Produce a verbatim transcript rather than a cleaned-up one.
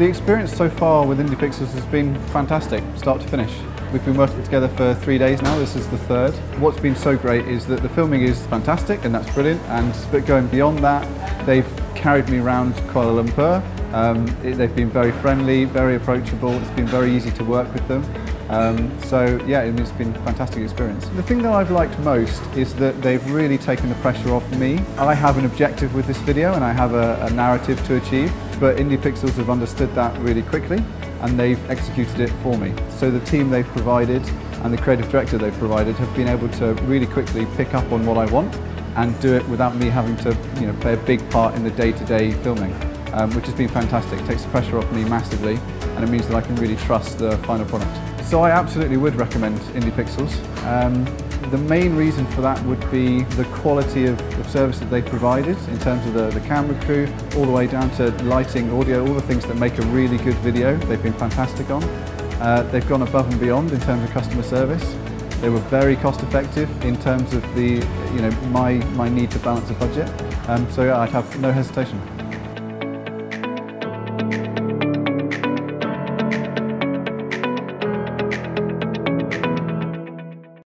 The experience so far with Indipixels has been fantastic, start to finish. We've been working together for three days now, this is the third. What's been so great is that the filming is fantastic and that's brilliant, and but going beyond that, they've carried me around Kuala Lumpur. Um, it, they've been very friendly, very approachable, it's been very easy to work with them. Um, so yeah, it's been a fantastic experience. The thing that I've liked most is that they've really taken the pressure off me. I have an objective with this video and I have a, a narrative to achieve, but Indipixels have understood that really quickly and they've executed it for me. So the team they've provided and the creative director they've provided have been able to really quickly pick up on what I want and do it without me having to, you know, play a big part in the day-to-day filming. Um, which has been fantastic. It takes the pressure off me massively and it means that I can really trust the final product. So I absolutely would recommend Indipixels. Um, the main reason for that would be the quality of the service that they provided in terms of the, the camera crew, all the way down to lighting, audio, all the things that make a really good video. They've been fantastic on. Uh, they've gone above and beyond in terms of customer service. They were very cost effective in terms of the, you know, my, my need to balance a budget. Um, so yeah, I'd have no hesitation.